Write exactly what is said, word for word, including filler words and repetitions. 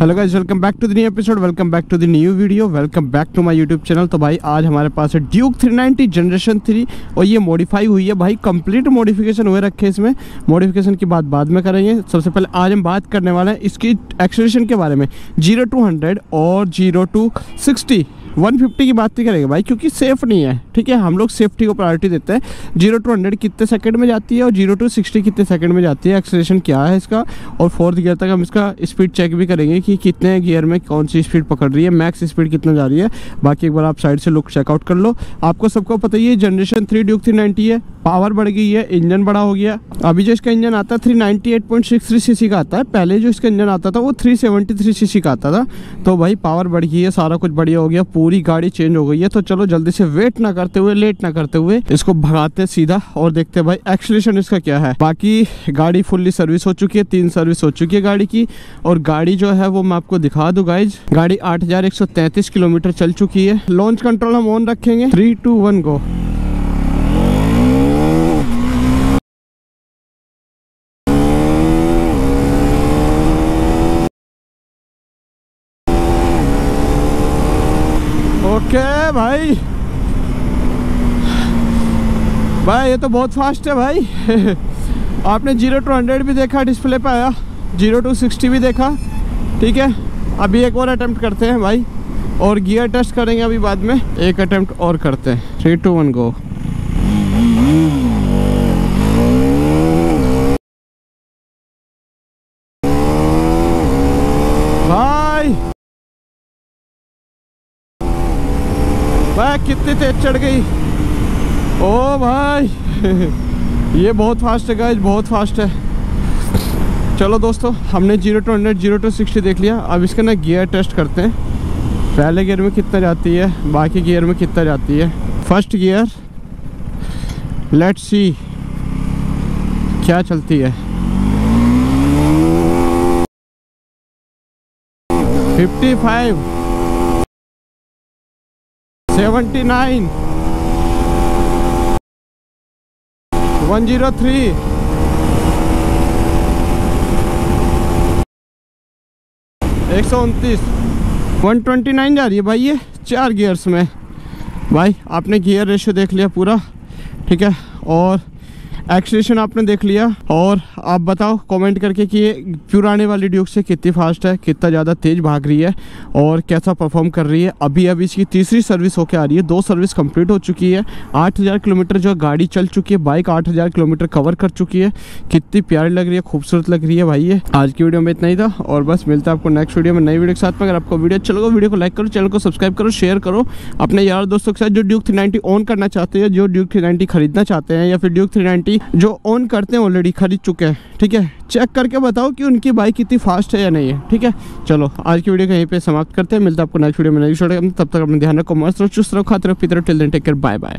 Hello guys, welcome back to the new episode, welcome back to the new video, welcome back to my YouTube channel. तो भाई आज हमारे पास है Duke three ninety generation three और ये modify हुई है भाई, कंप्लीट मॉडिफिकेशन हुए रखे इसमें। मॉडिफिकेशन की बात बाद में करेंगे, सबसे पहले आज हम बात करने वाले हैं इसकी एक्सेलरेशन के बारे में। जीरो टू हंड्रेड और zero to sixty one fifty की बात नहीं करेंगे भाई, क्योंकि सेफ़ नहीं है। ठीक है, हम लोग सेफ्टी को प्रायोरिटी देते हैं। जीरो टू हंड्रेड कितने सेकंड में जाती है और जीरो टू सिक्सटी कितने सेकंड में जाती है, एक्सेलरेशन क्या है इसका, और फोर्थ गियर तक हम इसका स्पीड चेक भी करेंगे कि कितने गियर में कौन सी स्पीड पकड़ रही है, मैक्स स्पीड कितना जा रही है। बाकी एक बार आप साइड से लुक चेकआउट कर लो। आपको सबको पता ही है generation three Duke three ninety है, पावर बढ़ गई है, इंजन बड़ा हो गया। अभी जो इसका इंजन आता है three ninety eight point six three C C का आता है, पहले जो इसका इंजन आता था वो three seventy three C C का आता था। तो भाई पावर बढ़ गई है, सारा कुछ बढ़िया हो गया, पूरी गाड़ी चेंज हो गई है। तो चलो जल्दी से वेट ना करते हुए, लेट ना करते हुए इसको भगाते हैं सीधा और देखते हैं भाई एक्सेलरेशन इसका क्या है। बाकी गाड़ी फुल्ली सर्विस हो चुकी है, तीन सर्विस हो चुकी है गाड़ी की। और गाड़ी जो है वो मैं आपको दिखा दूं गाइज, गाड़ी आठ हजार एक सौ तैंतीस किलोमीटर चल चुकी है। लॉन्च कंट्रोल हम ऑन रखेंगे, three two one go. Okay भाई, भाई ये तो बहुत फास्ट है भाई। आपने जीरो टू हंड्रेड भी देखा, डिस्प्ले पे आया, जीरो टू सिक्सटी भी देखा। ठीक है, अभी एक और अटेम्प्ट करते हैं भाई और गियर टेस्ट करेंगे अभी बाद में। एक अटेम्प्ट और करते हैं, थ्री टू वन गो। भाई कितनी तेज चढ़ गई, ओ भाई ये बहुत फास्ट है गाइज, बहुत फास्ट है। चलो दोस्तों, हमने zero to hundred zero to sixty देख लिया, अब इसका ना गियर टेस्ट करते हैं। पहले गियर में कितना जाती है, बाकी गियर में कितना जाती है। फर्स्ट गियर, लेट्स सी क्या चलती है। Fifty five, seventy nine, one zero three, एक सौ उनतीस, वन ट्वेंटी नाइन जा रही है भाई ये चार गियर्स में। भाई आपने गियर रेशियो देख लिया पूरा, ठीक है, और एक्सेलरेशन आपने देख लिया। और आप बताओ कमेंट करके कि ये पुराने वाली ड्यूक से कितनी फास्ट है, कितना ज़्यादा तेज़ भाग रही है और कैसा परफॉर्म कर रही है। अभी अभी इसकी तीसरी सर्विस होके आ रही है, दो सर्विस कंप्लीट हो चुकी है। आठ हज़ार किलोमीटर जो गाड़ी चल चुकी है, बाइक आठ हज़ार किलोमीटर कवर कर चुकी है। कितनी प्यारी लग रही है, खूबसूरत लग रही है भाई ये। आज की वीडियो में इतना ही था और बस मिलता है आपको नेक्स्ट वीडियो में, नई वीडियो के साथ में। अगर आपको वीडियो अच्छा लगा, वीडियो को लाइक करो, चैनल को सब्सक्राइब करो, शेयर करो अपने यार दोस्तों के साथ जो ड्यूक थ्री नाइन्टी ऑन करना चाहते हैं, जो ड्यूक थ्री नाइन्टी खरीदना चाहते हैं, या फिर ड्यूक थ्री नाइन्टी जो ऑन करते हैं ऑलरेडी, खरीद चुके हैं। ठीक है, चेक करके बताओ कि उनकी बाइक कितनी फास्ट है या नहीं है। ठीक है, चलो आज की वीडियो यहीं पे समाप्त करते हैं, मिलता है आपको नेक्स्ट वीडियो में नई वीडियो। तब तक अपना ध्यान रखो, मस्त रहो, चुस्त रहो, खाते रहो, पीते रहो। Till then take care, bye bye.